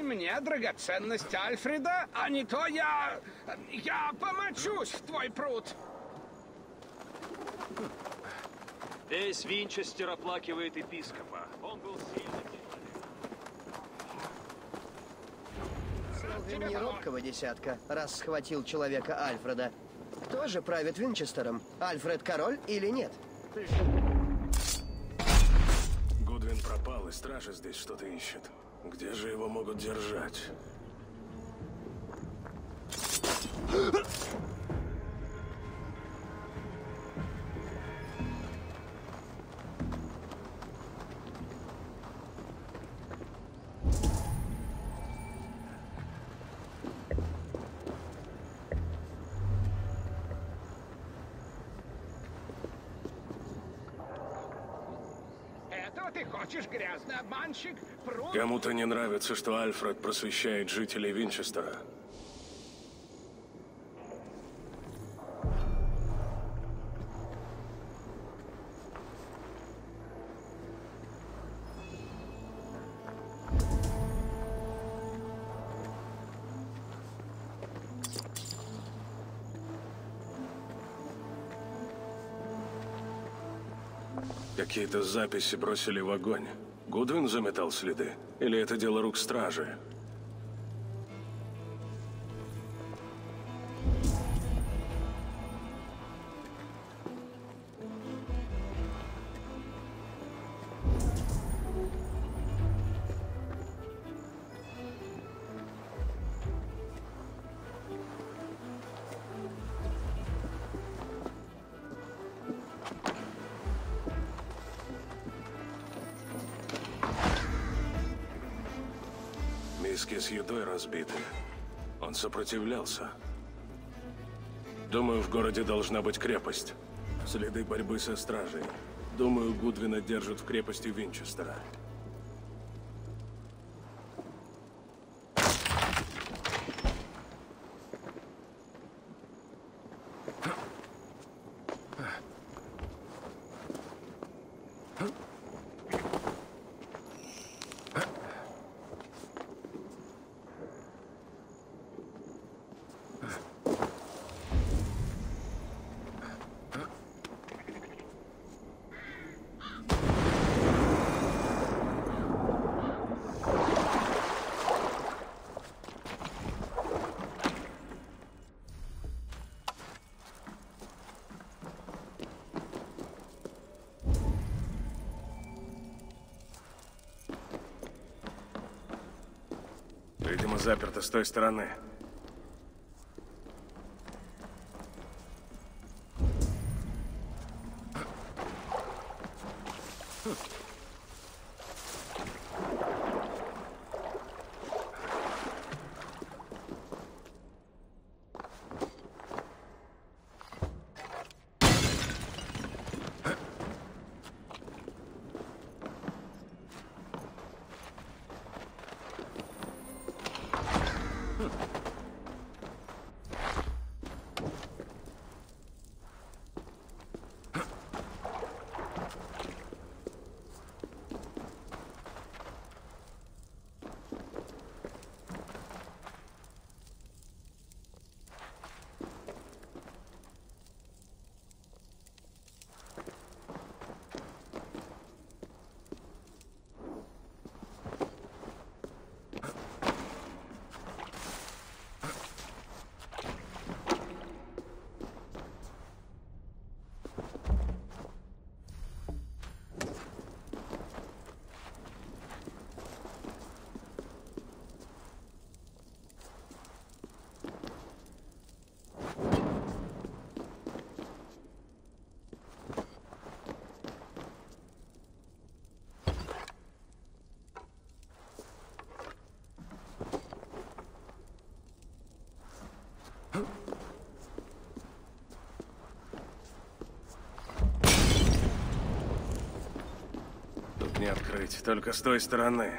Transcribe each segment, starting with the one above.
Отдай мне драгоценность Альфреда, а не то я помочусь в твой пруд. Весь Винчестер оплакивает епископа. Он был сильный. Не робкого десятка, раз схватил человека Альфреда. Кто же правит Винчестером? Альфред король или нет? Гудвин пропал, и стражи здесь что-то ищет. Где же его могут держать? Кому-то не нравится, что Альфред просвещает жителей Винчестера. Какие-то записи бросили в огонь. Гудвин заметал следы? Или это дело рук стражи? С едой разбиты. Он сопротивлялся. Думаю, в городе должна быть крепость. Следы борьбы со стражей. Думаю, Гудвина держат в крепости Винчестера. Заперто с той стороны. Не открыть, только с той стороны.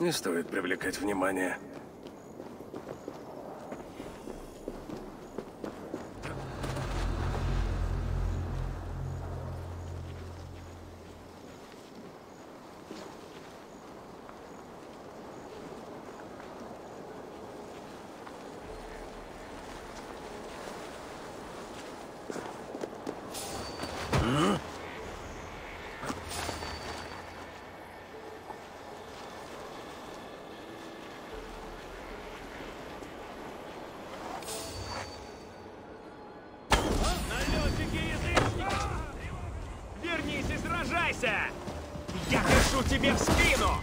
Не стоит привлекать внимание. Я хочу тебе в спину!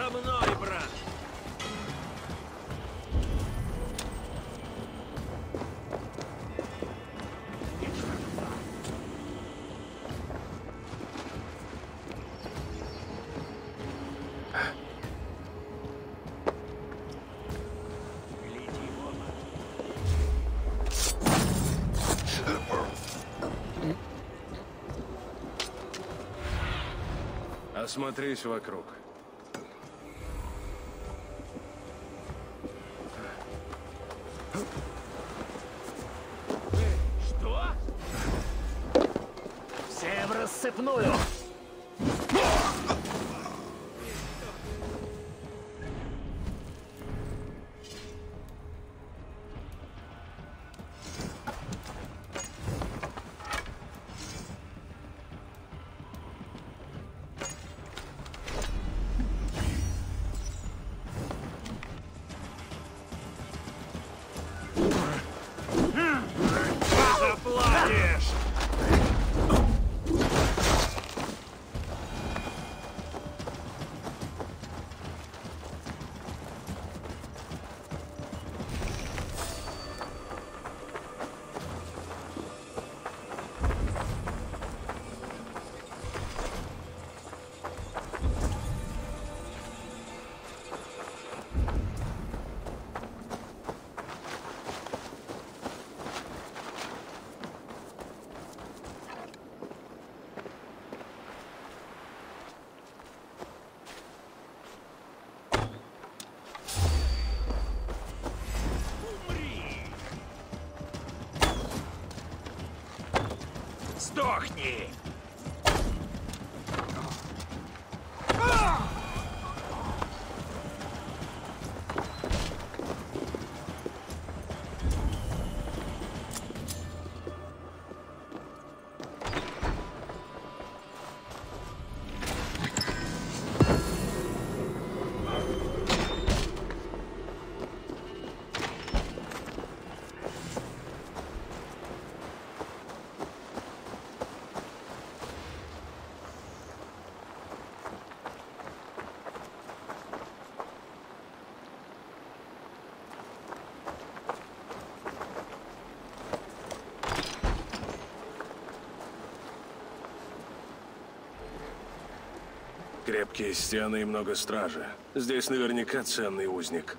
За мной, брат! Смотрись вокруг. Что? Всем рассыпную! Сдохни! Крепкие стены и много стражи. Здесь наверняка ценный узник.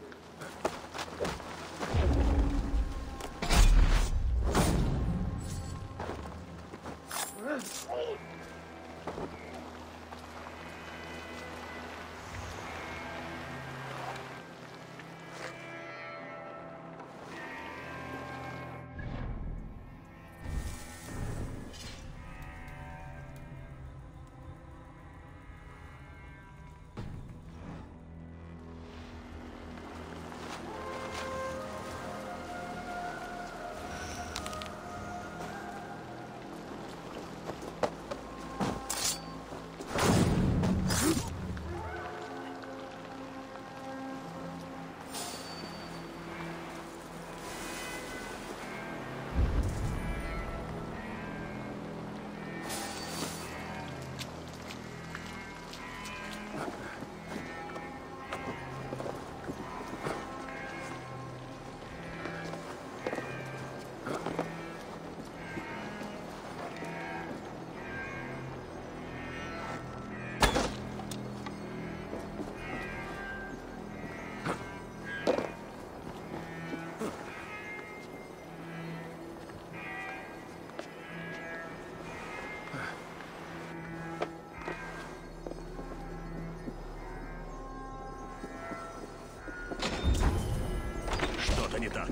что-то не так.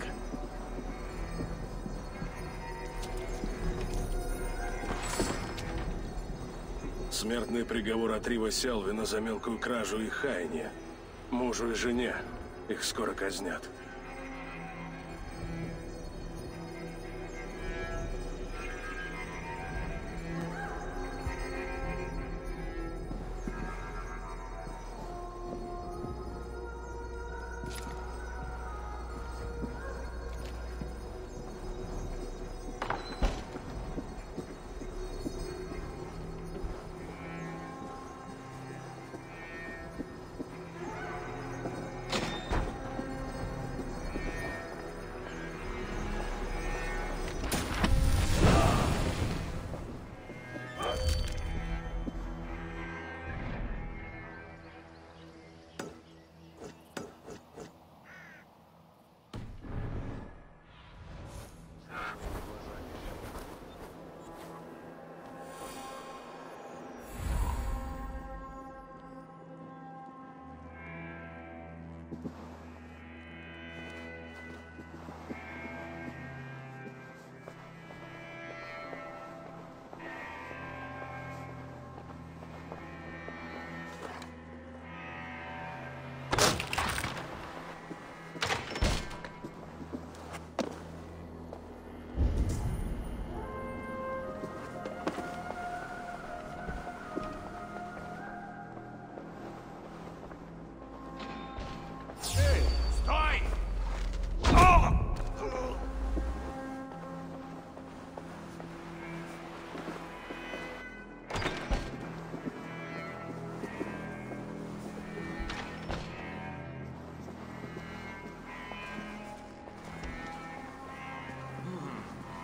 Смертный приговор от Рива Селвина за мелкую кражу и хаяние. Мужу и жене. Их скоро казнят.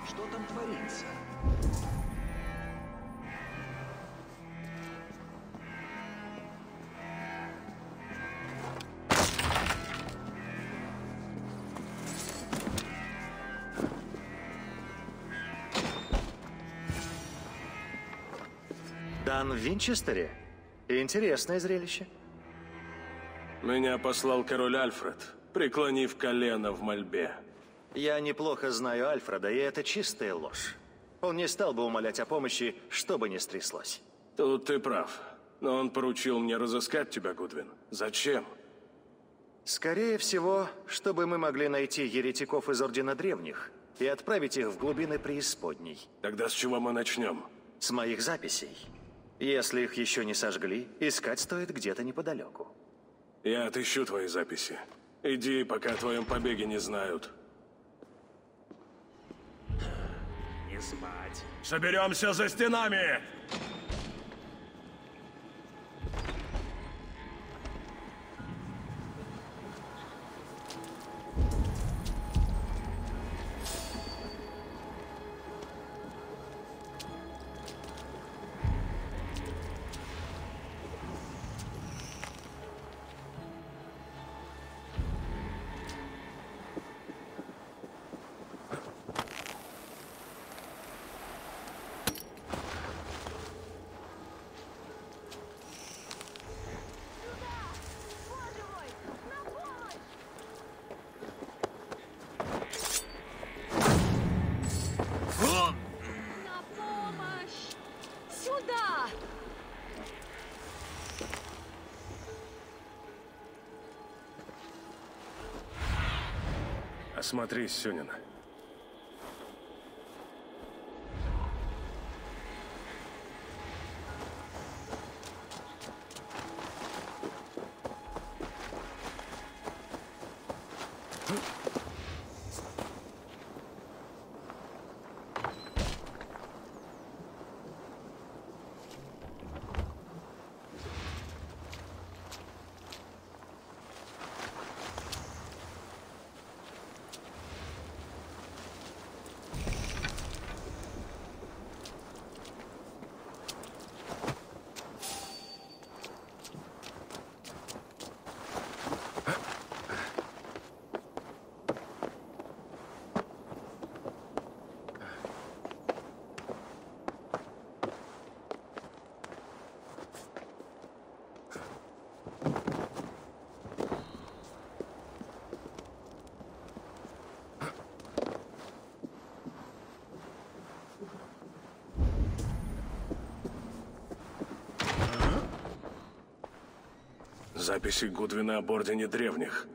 Что там творится? Дан в Винчестере? Интересное зрелище. Меня послал король Альфред, преклонив колено в мольбе. Я неплохо знаю Альфреда, и это чистая ложь. Он не стал бы умолять о помощи, что бы ни стряслось. Тут ты прав. Но он поручил мне разыскать тебя, Гудвин. Зачем? Скорее всего, чтобы мы могли найти еретиков из Ордена Древних и отправить их в глубины преисподней. Тогда с чего мы начнем? С моих записей. Если их еще не сожгли, искать стоит где-то неподалеку. Я отыщу твои записи. Иди, пока о твоем побеге не знают. Спать. Соберемся за стенами! Смотри, Сюнин. Записи Гудвина об Ордене Древних.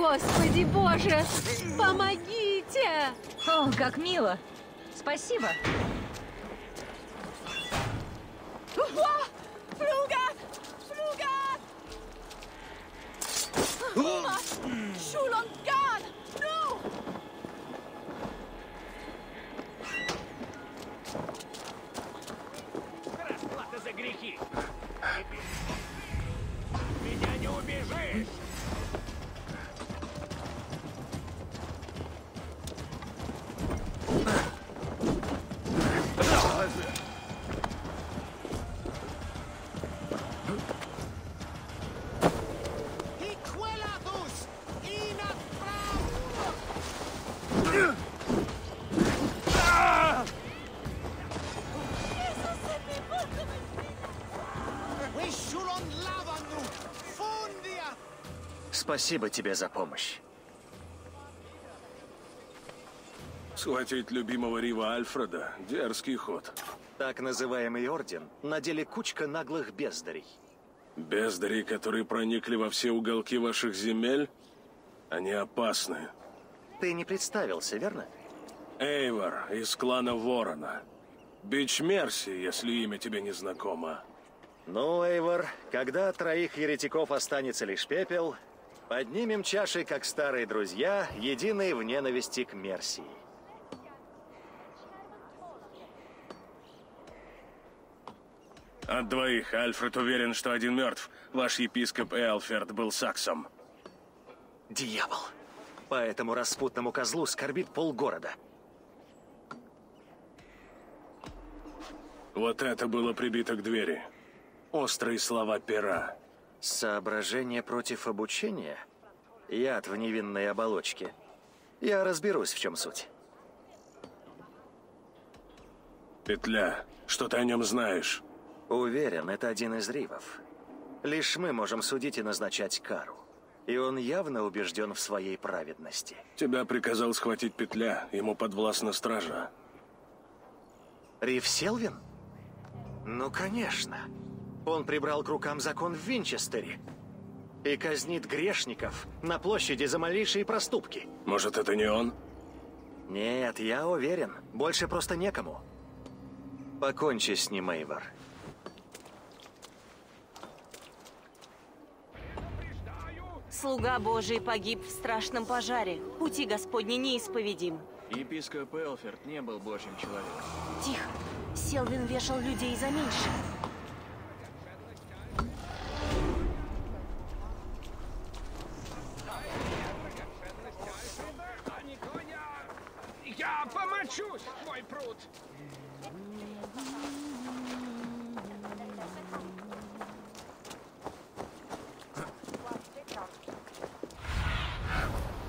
Господи Боже, помогите! О, как мило! Спасибо! Спасибо тебе за помощь. Схватить любимого Рива Альфреда – дерзкий ход. Так называемый орден на деле кучка наглых бездарей. Бездарей, которые проникли во все уголки ваших земель? Они опасны. Ты не представился, верно? Эйвор из клана Ворона. Бич Мерси, если имя тебе не знакомо. Ну, Эйвор, когда от троих еретиков останется лишь пепел, поднимем чаши, как старые друзья, единые в ненависти к Мерсии. От двоих. Альфред уверен, что один мертв. Ваш епископ Эльферт был саксом. Дьявол. По этому распутному козлу скорбит полгорода. Вот это было прибито к двери. Острые слова Пера. Соображение против обучения? Яд в невинной оболочке. Я разберусь, в чем суть. Петля, что ты о нем знаешь? Уверен, это один из ривов. Лишь мы можем судить и назначать кару. И он явно убежден в своей праведности. Тебя приказал схватить Петля, ему подвластна стража. Рив Селвин? Ну, конечно. Он прибрал к рукам закон в Винчестере и казнит грешников на площади за малейшие проступки. Может, это не он? Нет, я уверен. Больше просто некому. Покончи с ним, Эйвор. Слуга Божий погиб в страшном пожаре. Пути Господни неисповедим. Епископ Эльферт не был Божьим человеком. Тихо. Селвин вешал людей за меньшее. Чуть мой пруд.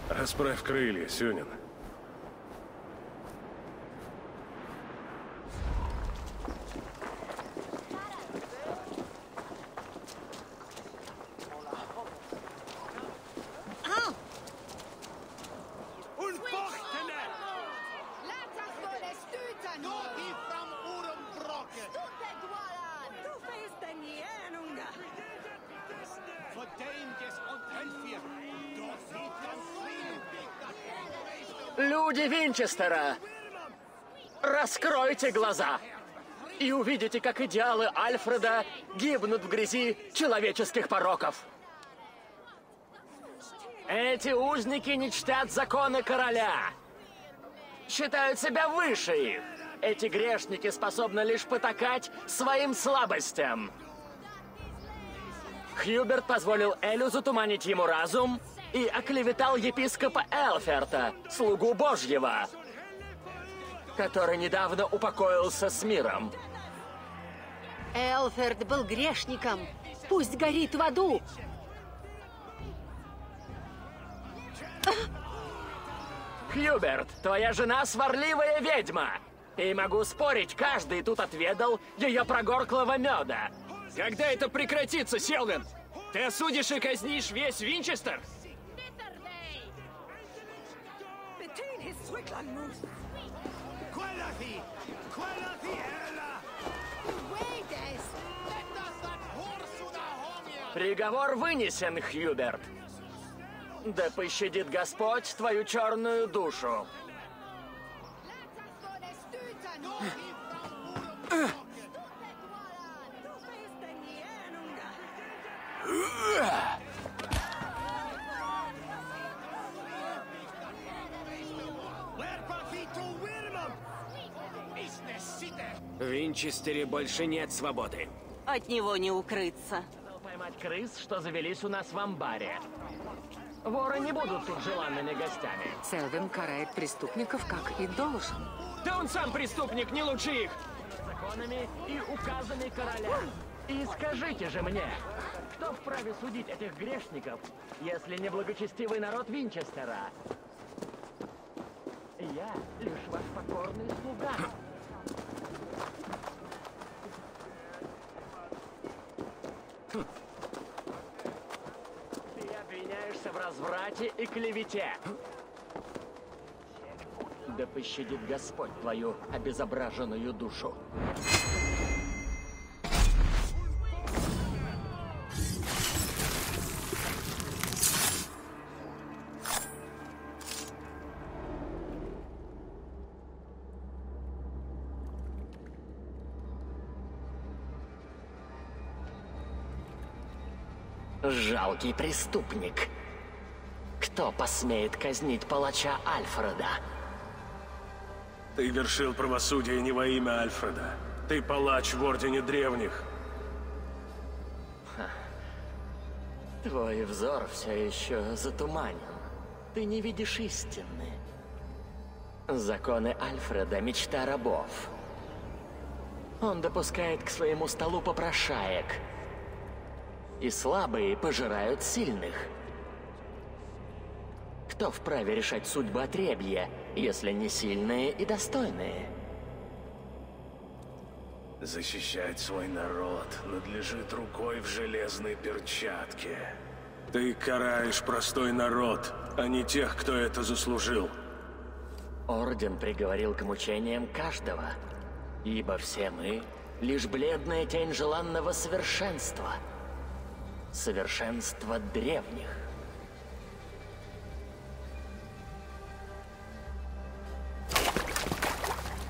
Расправь крылья, Сюнин. Люди Винчестера, раскройте глаза и увидите, как идеалы Альфреда гибнут в грязи человеческих пороков. Эти узники не чтят законы короля, считают себя выше их. Эти грешники способны лишь потакать своим слабостям. Хьюберт позволил Элю затуманить ему разум и оклеветал епископа Эльферта, слугу Божьего, который недавно упокоился с миром. Эльферт был грешником. Пусть горит в аду. Хьюберт, твоя жена сварливая ведьма. И могу спорить, каждый тут отведал ее прогорклого меда. Когда это прекратится, Селвин? Ты осудишь и казнишь весь Винчестер? Приговор вынесен, Хьюберт. Да пощадит Господь твою черную душу. В Винчестере больше нет свободы. От него не укрыться. Поймать крыс, что завелись у нас в амбаре. Воры не будут тут желанными гостями. Селвин карает преступников, как и должен. Да он сам преступник, не лучше их! Законами и указами короля. И скажите же мне, кто вправе судить этих грешников, если не благочестивый народ Винчестера? Я лишь ваш покорный слуга. Ты обвиняешься в разврате и клевете. Да пощадит Господь твою обезображенную душу. Жалкий преступник. Кто посмеет казнить палача Альфреда? Ты вершил правосудие не во имя Альфреда. Ты палач в Ордене Древних. Твой взор все еще затуманен. Ты не видишь истины. Законы Альфреда — мечта рабов. Он допускает к своему столу попрошаек. И слабые пожирают сильных. Кто вправе решать судьбу отребья, если не сильные и достойные? Защищать свой народ надлежит рукой в железной перчатке. Ты караешь простой народ, а не тех, кто это заслужил. Орден приговорил к мучениям каждого, ибо все мы — лишь бледная тень желанного совершенства. Совершенство древних.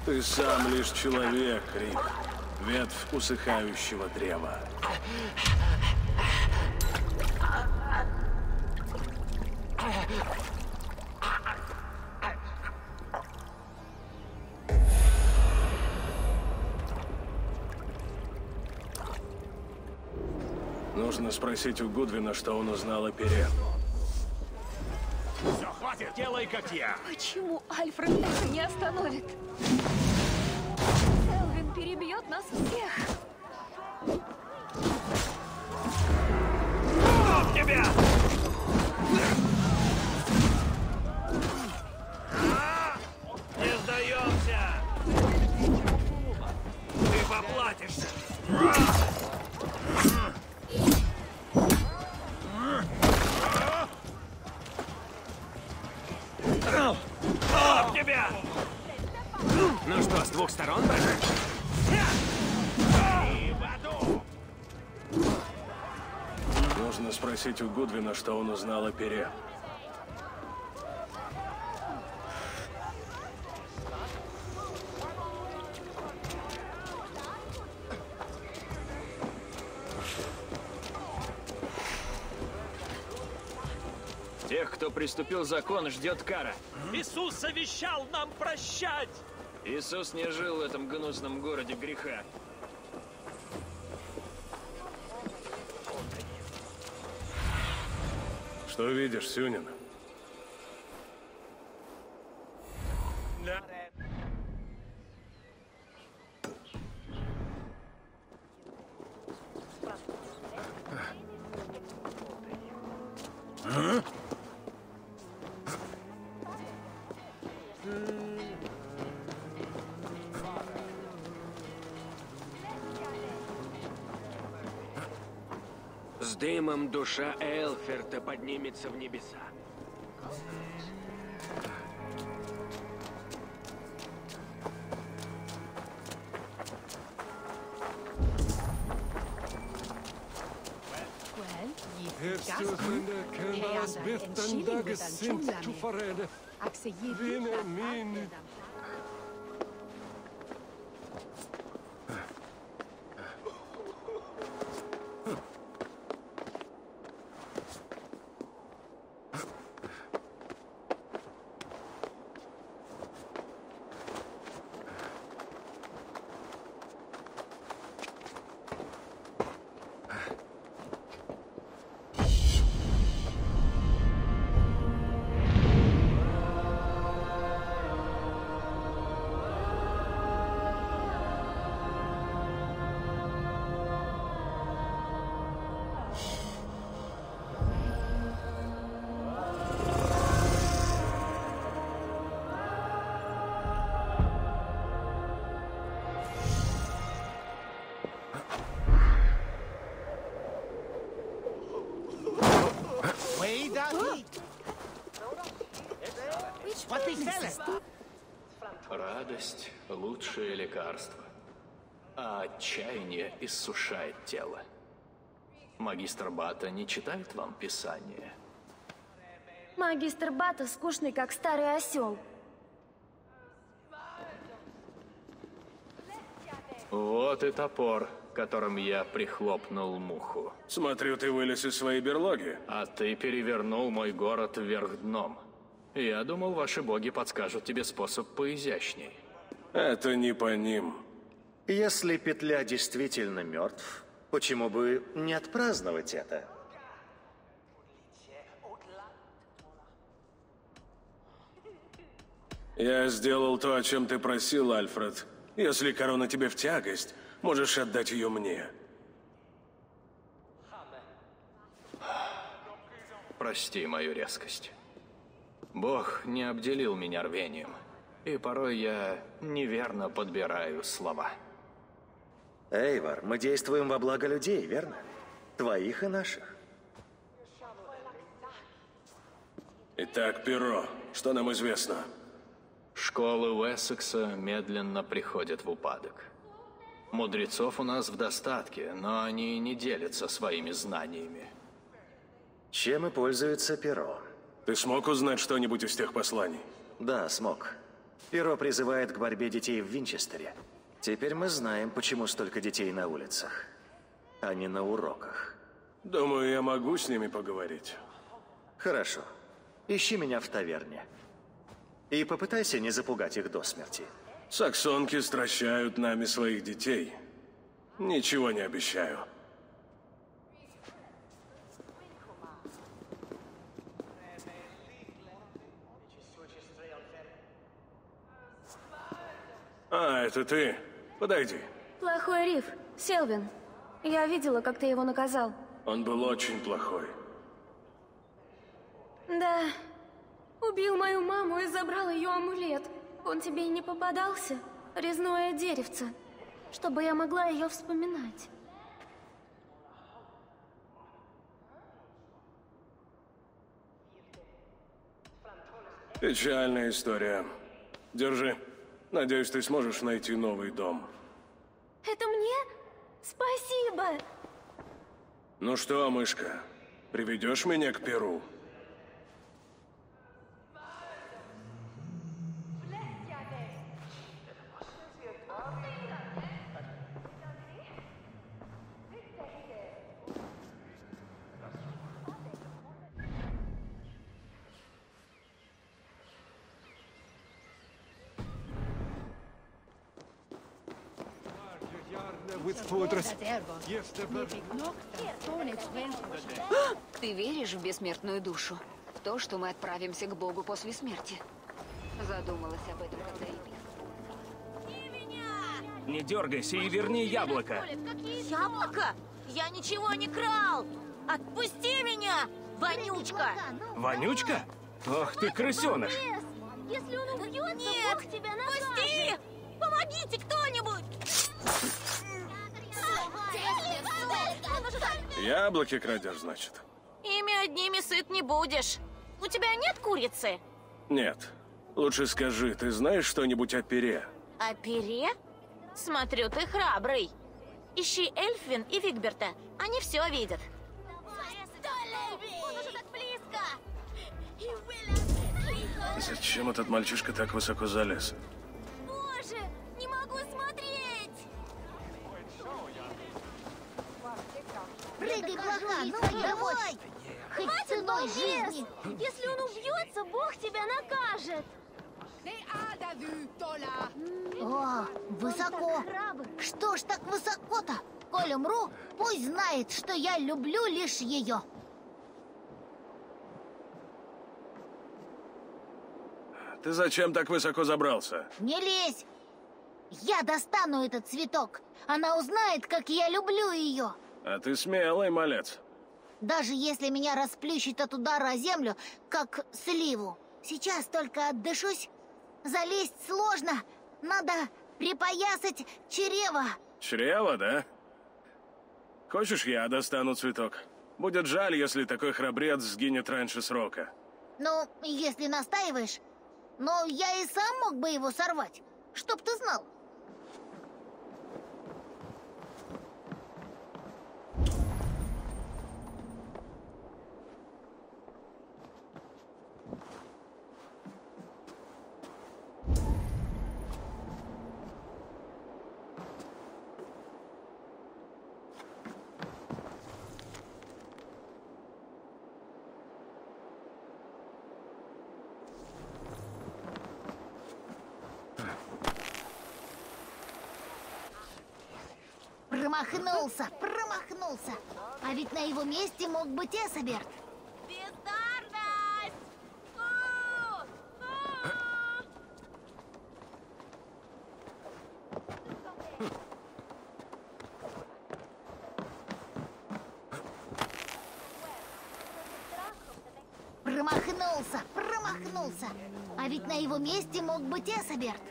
Ты сам лишь человек, Рик. Ветвь усыхающего древа. Нужно спросить у Гудвина, что он узнал о Пере. Все, хватит, делай как я. Почему Альфред это не остановит? Селвин перебьет нас всех. Чтоб тебя! Не сдаемся! Ты поплатишься! Ну что, с двух сторон даже? Нужно спросить у Гудвина, что он узнал о Пере. Тех, кто приступил закон, ждет кара. Иисус завещал нам прощать! Иисус не жил в этом гнусном городе греха. Что видишь, Сюнин? С дымом душа Эльферта поднимется в небеса. Радость – лучшее лекарство, а отчаяние иссушает тело. Магистр Бата не читает вам писание? Магистр Бата скучный, как старый осел. Вот и топор, которым я прихлопнул муху. Смотрю, ты вылез из своей берлоги. А ты перевернул мой город вверх дном. Я думал, ваши боги подскажут тебе способ поизящней. Это не по ним. Если петля действительно мертв, почему бы не отпраздновать это? Я сделал то, о чем ты просил, Альфред. Если корона тебе в тягость, можешь отдать ее мне. Прости мою резкость. Бог не обделил меня рвением, и порой я неверно подбираю слова. Эйвор, мы действуем во благо людей, верно? Твоих и наших. Итак, Перо, что нам известно? Школы Уэссекса медленно приходят в упадок. Мудрецов у нас в достатке, но они не делятся своими знаниями. Чем и пользуется Перо? Ты смог узнать что-нибудь из тех посланий? Да, смог. Перо призывает к борьбе детей в Винчестере. Теперь мы знаем, почему столько детей на улицах, а не на уроках. Думаю, я могу с ними поговорить. Хорошо. Ищи меня в таверне. И попытайся не запугать их до смерти. Саксонки стращают нами своих детей. Ничего не обещаю. А, это ты? Подойди. Плохой риф. Селвин. Я видела, как ты его наказал. Он был очень плохой. Да. Убил мою маму и забрал ее амулет. Он тебе и не попадался? Резное деревце. Чтобы я могла ее вспоминать. Печальная история. Держи. Надеюсь, ты сможешь найти новый дом. Это мне? Спасибо! Ну что, мышка, приведешь меня к Перу? забытых водорослей. Ты веришь в бессмертную душу? В то, что мы отправимся к Богу после смерти? Задумалась об этом, когда и... Не дергайся и верни яблоко. Яблоко? Я ничего не крал! Отпусти меня, вонючка! Вонючка? Ах ты, крысёныш! Если он убьёт, нет, Бог тебя накажет! Пусти! Помогите кто-нибудь! Яблоки крадешь, значит? Ими одними сыт не будешь. У тебя нет курицы? Нет. Лучше скажи, ты знаешь что-нибудь о пере? О пере? Смотрю, ты храбрый. Ищи Эльфвин и Вигберта. Они все видят. Он уже так близко. Зачем этот мальчишка так высоко залез? Боже, не могу смотреть! Прыгай, блага, ну давай! Хватит мой жизни! Если он убьется, Бог тебя накажет! О, высоко! Что ж так высоко-то? Коль умру, пусть знает, что я люблю лишь ее. Ты зачем так высоко забрался? Не лезь! Я достану этот цветок. Она узнает, как я люблю ее. А ты смелый малец. Даже если меня расплющит от удара о землю, как сливу. Сейчас только отдышусь. Залезть сложно. Надо припоясать чрево. Чрево, да? Хочешь, я достану цветок? Будет жаль, если такой храбрец сгинет раньше срока. Ну, если настаиваешь... Но я и сам мог бы его сорвать, чтоб ты знал. Промахнулся. А ведь на его месте мог быть Эссаберт. Бездарность! Промахнулся. А ведь на его месте мог быть Эссаберт. Бездарность! Промахнулся. А ведь на его месте мог быть Эссаберт.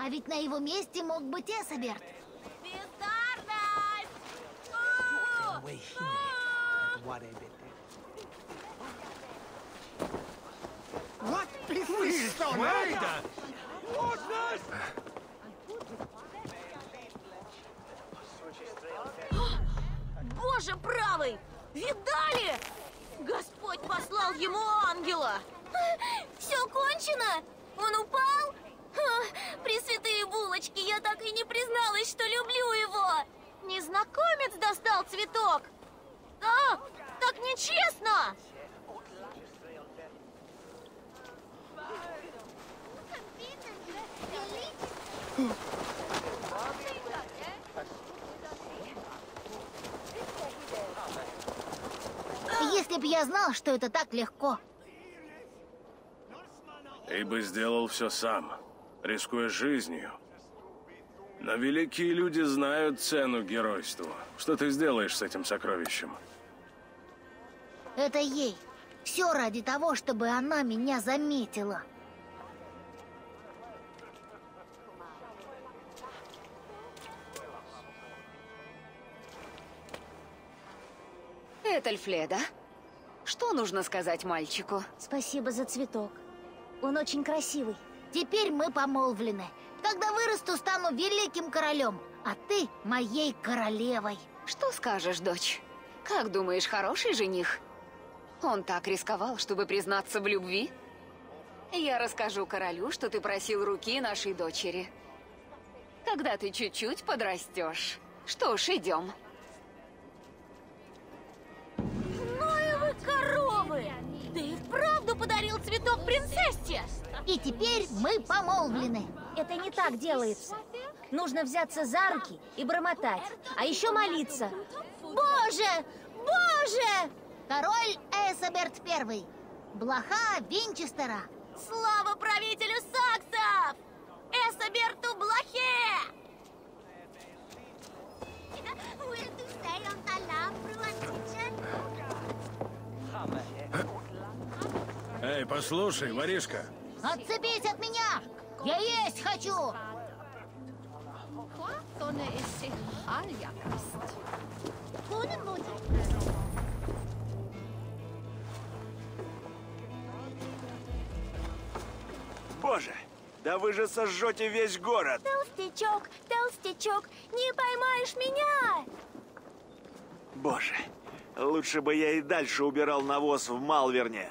А ведь на его месте мог быть Эссаберт. Бездарность! Вот присутствие! Боже правый! Видали? Господь послал ему ангела! Все кончено? Он упал? Пресвятые булочки, я так и не призналась, что люблю его. Незнакомец достал цветок. А, так нечестно. Если бы я знал, что это так легко. Ты бы сделал все сам. Рискуя жизнью. Но великие люди знают цену геройству. Что ты сделаешь с этим сокровищем? Это ей. Все ради того, чтобы она меня заметила. помогает Эльфледа. Что нужно сказать мальчику? Спасибо за цветок. Он очень красивый. Теперь мы помолвлены. Когда вырасту, стану великим королем, а ты моей королевой. Что скажешь, дочь? Как думаешь, хороший жених? Он так рисковал, чтобы признаться в любви? Я расскажу королю, что ты просил руки нашей дочери. Когда ты чуть-чуть подрастешь. Что ж, идем. Ну и вы коровы! Ты и вправду подарил цветок принцессе! И теперь мы помолвлены. Это не так делается. Нужно взяться за руки и бормотать, а еще молиться. Боже! Боже! Король Эссаберт I, блоха Винчестера. Слава правителю саксов! Эссаберту блохе! Эй, послушай, воришка! Отцепись от меня! Я есть хочу! Боже, да вы же сожжете весь город! Толстячок, толстячок, не поймаешь меня! Боже, лучше бы я и дальше убирал навоз в Малверне.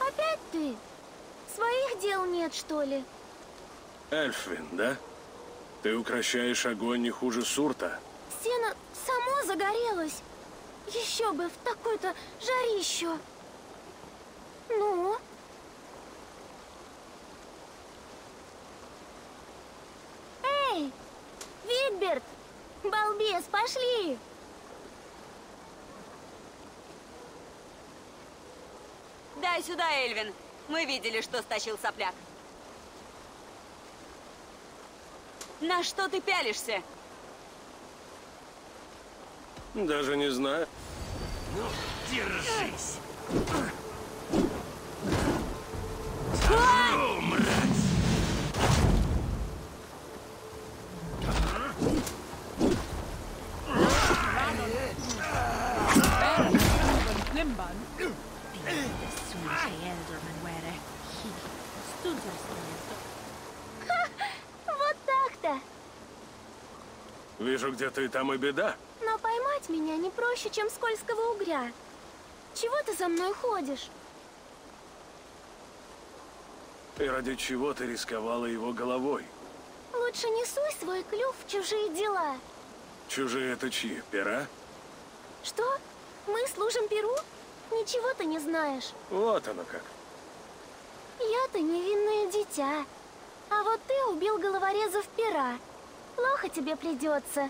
Опять ты? Своих дел нет, что ли? Эльфвин, да? Ты укращаешь огонь не хуже Сурта. Стена сама загорелась. Еще бы, в такой-то жарищу. Ну? Эй! Вигберт! Балбес, пошли! Дай сюда, Эльвин. Мы видели, что стащил сопляк. На что ты пялишься? Даже не знаю. Ну, держись! Сожру, Вижу, где ты, там и беда. Но поймать меня не проще, чем скользкого угря. Чего ты за мной ходишь? И ради чего ты рисковала его головой? Лучше не суй свой клюв в чужие дела. Чужие это чьи? Пера? Что? Мы служим Перу? Ничего ты не знаешь. Вот оно как. Я-то невинное дитя. А вот ты убил головорезов Пера. Плохо тебе придется.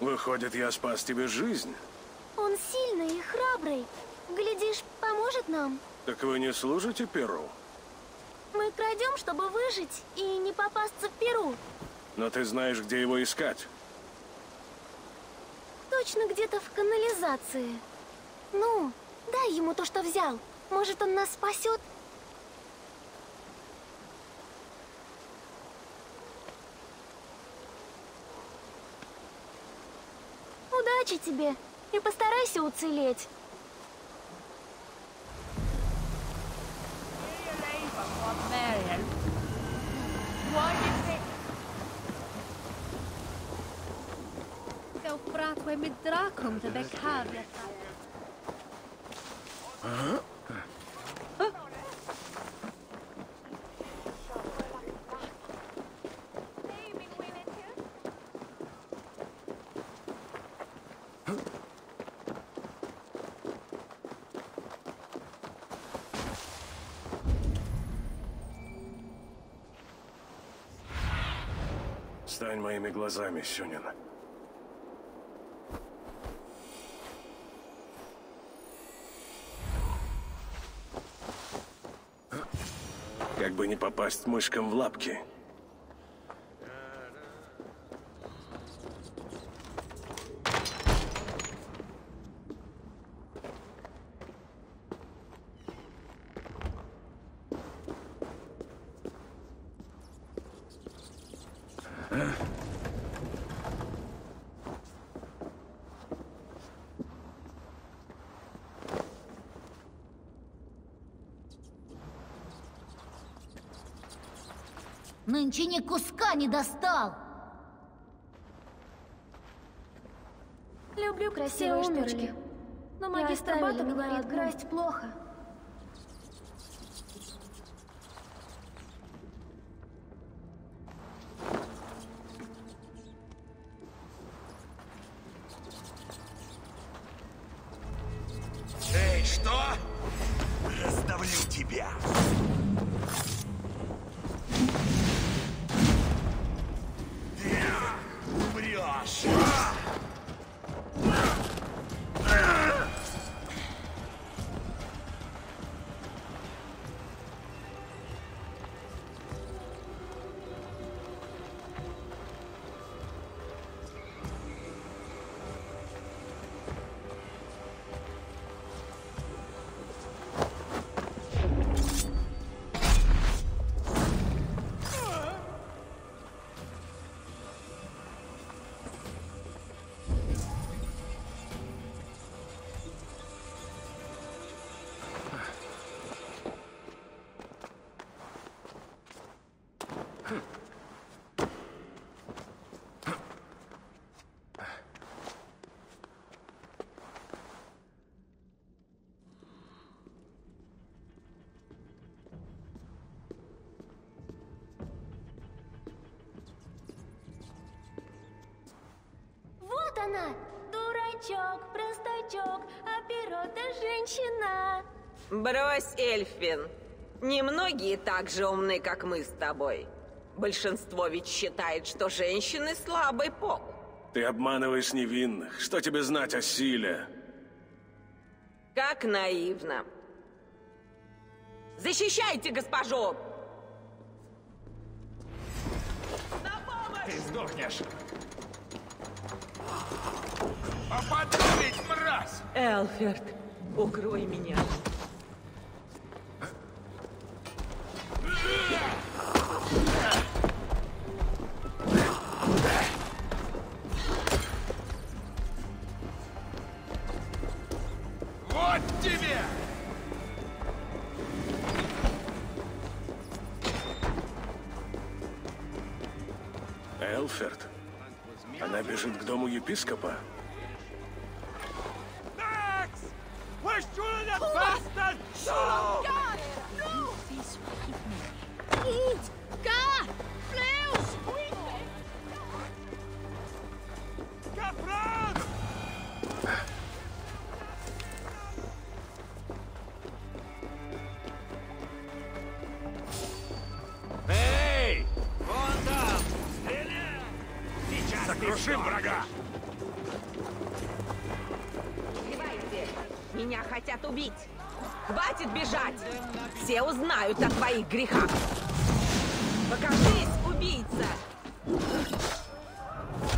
Выходит, я спас тебе жизнь. Он сильный и храбрый. Глядишь, поможет нам. Так вы не служите Перу? Мы крадем, чтобы выжить и не попасться в Перу. Но ты знаешь, где его искать. Точно где-то в канализации. Ну, дай ему то, что взял. Может, он нас спасет? Удачи тебе и постарайся уцелеть. Стань моими глазами, Сюнин. Как бы не попасть мышкам в лапки. Нынче ни куска не достал. Люблю красивые штучки, но магистр Бата говорит, красть плохо. Она. Дурачок, простачок, а Перо-то женщина. Брось, Эльфвин. Немногие так же умны, как мы с тобой. Большинство ведь считает, что женщины слабый пол. Ты обманываешь невинных. Что тебе знать о силе? Как наивно. Защищайте госпожу! На помощь! Ты сдохнешь! Попадарить, мразь! Эльферт, укрой меня. Вот тебе! Эльферт, она бежит к дому епископа. Все узнают о твоих грехах. Покажись, убийца!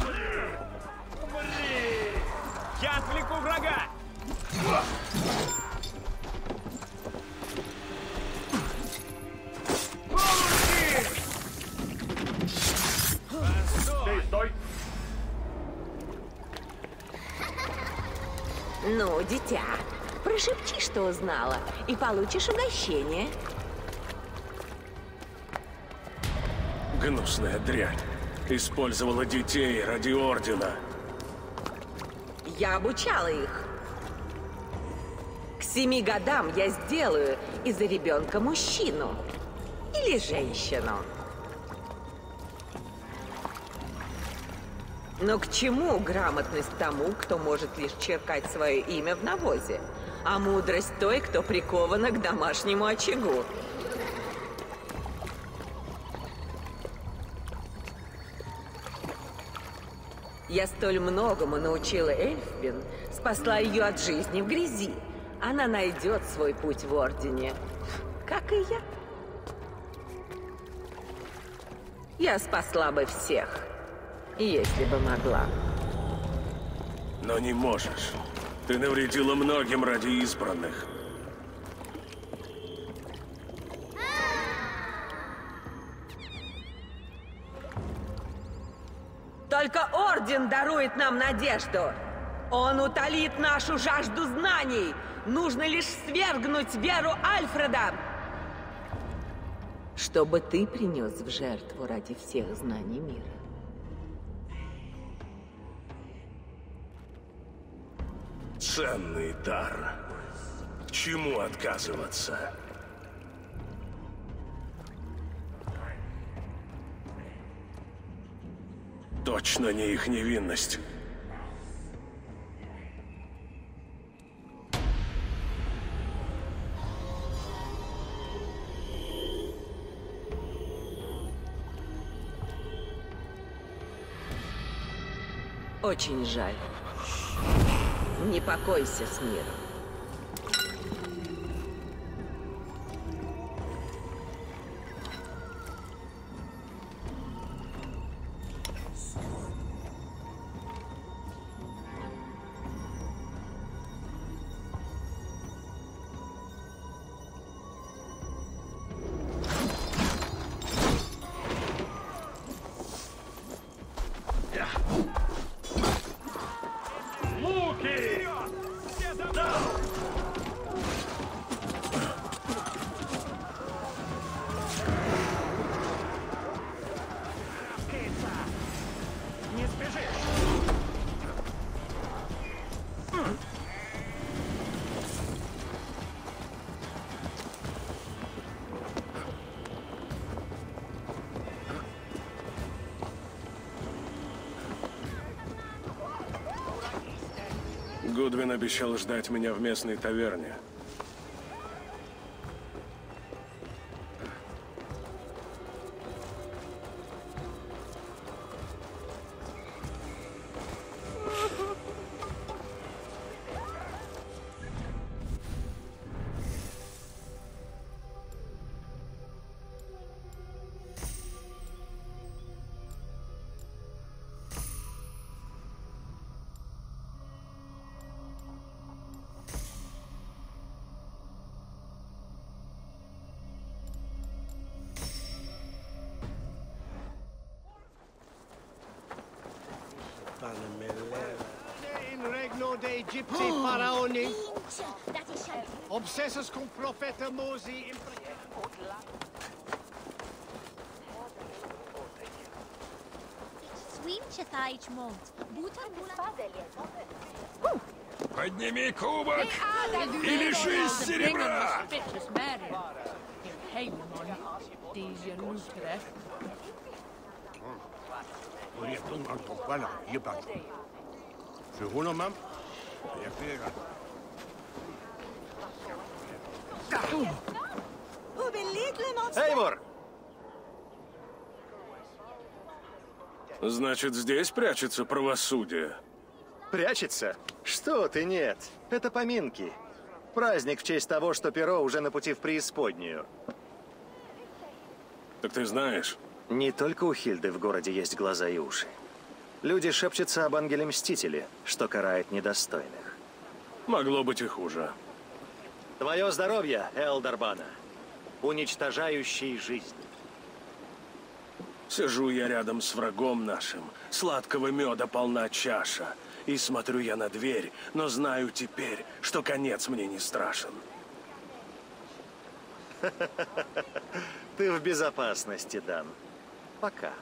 Блин! Я отвлеку врага! Стой, стой! Ну, дитя, прошепчи, что узнала, и получишь угощение. Гнусная дрянь. Использовала детей ради ордена. Я обучала их. К 7 годам я сделаю из ребенка мужчину или женщину. Но к чему грамотность тому, кто может лишь черкать свое имя в навозе? А мудрость той, кто прикована к домашнему очагу. Я столь многому научила Эльфвин, спасла ее от жизни в грязи. Она найдет свой путь в Ордене, как и я. Я спасла бы всех, если бы могла. Но не можешь. Ты навредила многим ради избранных. Только Орден дарует нам надежду. Он утолит нашу жажду знаний. Нужно лишь свергнуть веру Альфреда. Чтобы ты принес в жертву ради всех знаний мира. Ценный дар. К чему отказываться? Точно не их невинность. Очень жаль. Не покойся с миром. Гудвин обещал ждать меня в местной таверне. Подними кубок и лишись серебра! Эйвор! Значит, здесь прячется правосудие. Прячется? Что ты, нет. Это поминки. Праздник в честь того, что Перо уже на пути в преисподнюю. Так ты знаешь? Не только у Хильды в городе есть глаза и уши. Люди шепчутся об Ангеле-Мстителе, что карает недостойных. Могло быть и хуже. Твое здоровье, Элдарбана, уничтожающий жизнь. Сижу я рядом с врагом нашим, сладкого меда полна чаша. И смотрю я на дверь, но знаю теперь, что конец мне не страшен. Ты в безопасности, Дан. Пока.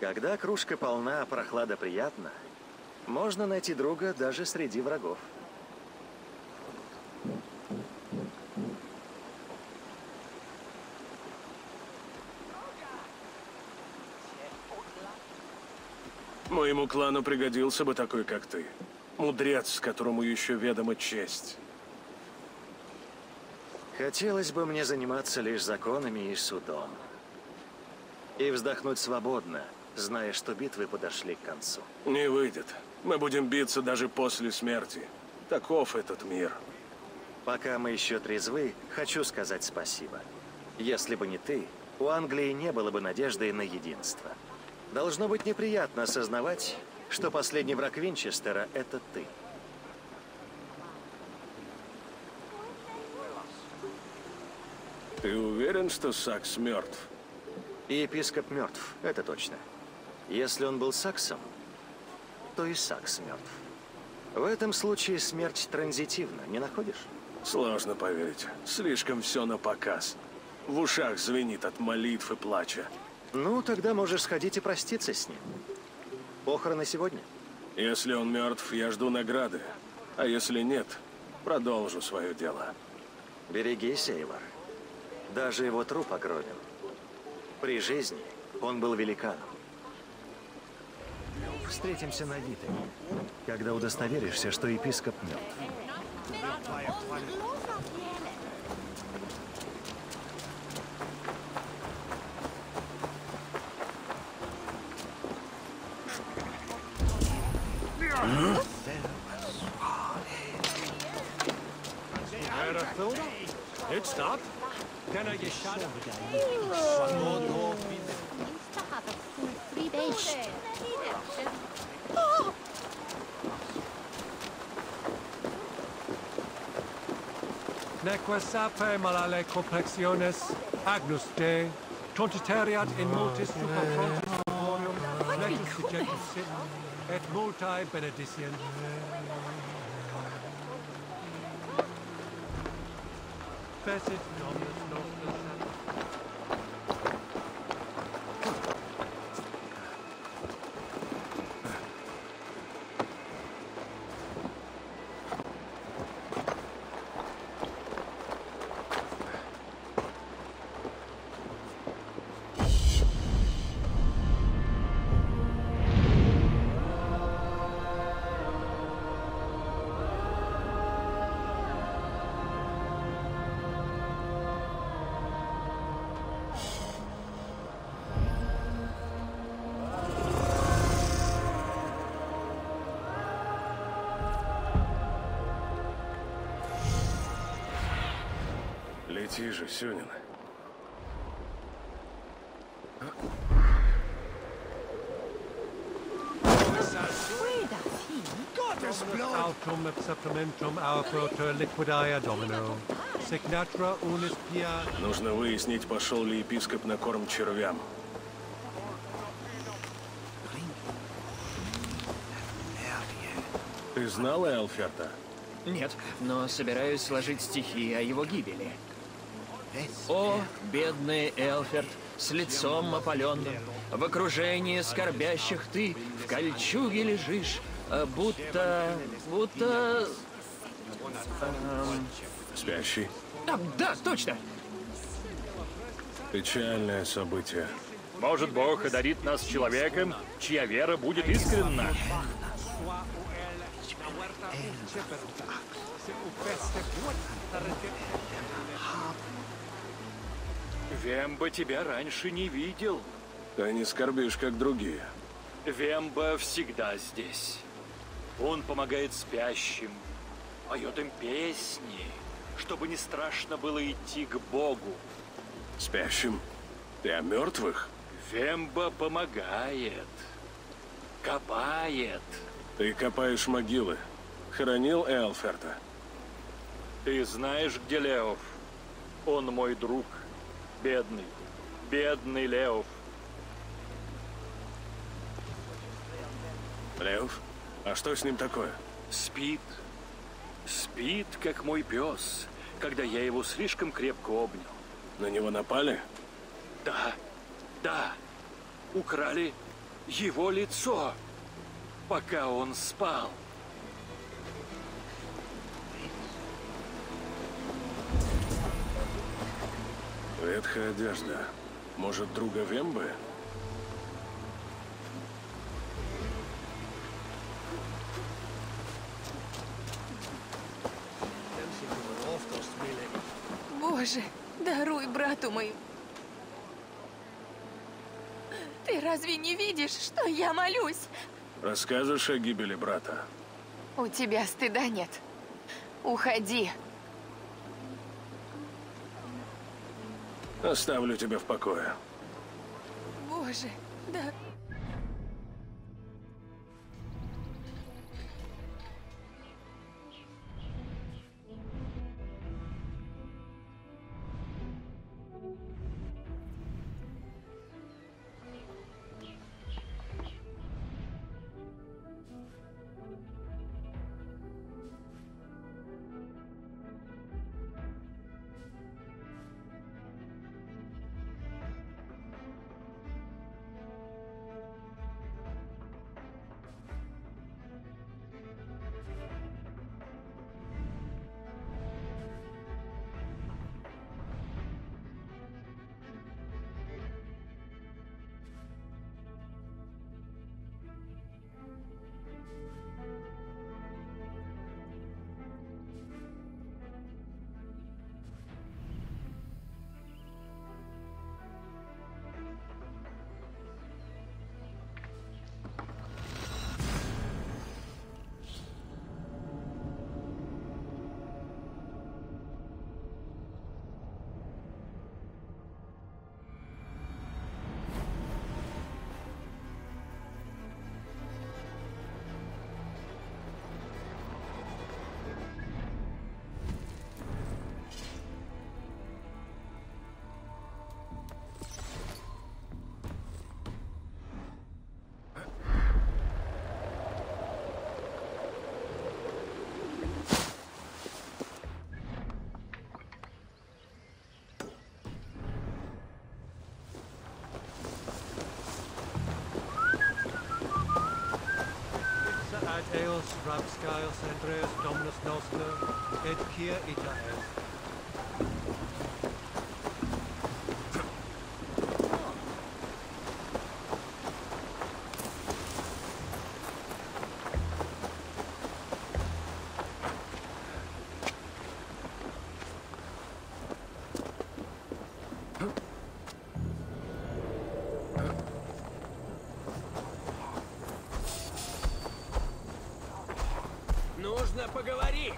Когда кружка полна, а прохлада приятна, можно найти друга даже среди врагов. Моему клану пригодился бы такой, как ты. Мудрец, которому еще ведома честь. Хотелось бы мне заниматься лишь законами и судом. И вздохнуть свободно, зная, что битвы подошли к концу. Не выйдет. Мы будем биться даже после смерти. Таков этот мир. Пока мы еще трезвы, хочу сказать спасибо. Если бы не ты, у Англии не было бы надежды на единство. Должно быть неприятно осознавать, что последний враг Винчестера – это ты. Ты уверен, что Сакс мертв? И епископ мертв, это точно. Если он был Саксом, то и Сакс мертв. В этом случае смерть транзитивна, не находишь? Сложно поверить. Слишком все напоказ. В ушах звенит от молитв и плача. Ну, тогда можешь сходить и проститься с ним. Похороны сегодня? Если он мертв, я жду награды. А если нет, продолжу свое дело. Берегись, Эйвор. Даже его труп огромен. При жизни он был великаном. Встретимся на Витале, когда удостоверишься, что епископ мертв. Nequasape malale complexiones agnus de tontiteriat in multis superfrontum lectus dejectus sit et multae benedicient. Fessit dominus nostris. Тише, Сюнин. Нужно выяснить, пошел ли епископ на корм червям. Ты знала Эльферта? Нет, но собираюсь сложить стихи о его гибели. О, бедный Эльферт, с лицом опаленным, в окружении скорбящих ты в кольчуге лежишь, будто... Спящий? Да, точно! Печальное событие. Может, Бог одарит нас человеком, чья вера будет искренна. Вембо тебя раньше не видел. Ты не скорбишь, как другие. Вембо всегда здесь. Он помогает спящим, поет им песни, чтобы не страшно было идти к Богу. Спящим? Ты о мертвых? Вембо помогает. Копает. Ты копаешь могилы. Хоронил Эльферта. Ты знаешь, где Леоф? Он мой друг. Бедный, бедный Леоф. Леоф? А что с ним такое? Спит. Спит, как мой пес, когда я его слишком крепко обнял. На него напали? Да, да. Украли его лицо, пока он спал. Ветхая одежда. Может, друга Вембы? Боже, даруй брату моему. Ты Ты разве не видишь, что я молюсь? Расскажешь о гибели брата? У тебя стыда нет. Уходи. Оставлю тебя в покое. Боже, да... Нужно поговорить.